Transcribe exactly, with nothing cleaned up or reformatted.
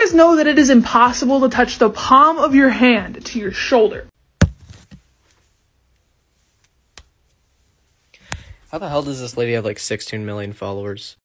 guys know that it is impossible to touch the palm of your hand to your shoulder. How the hell does this lady have like sixteen million followers?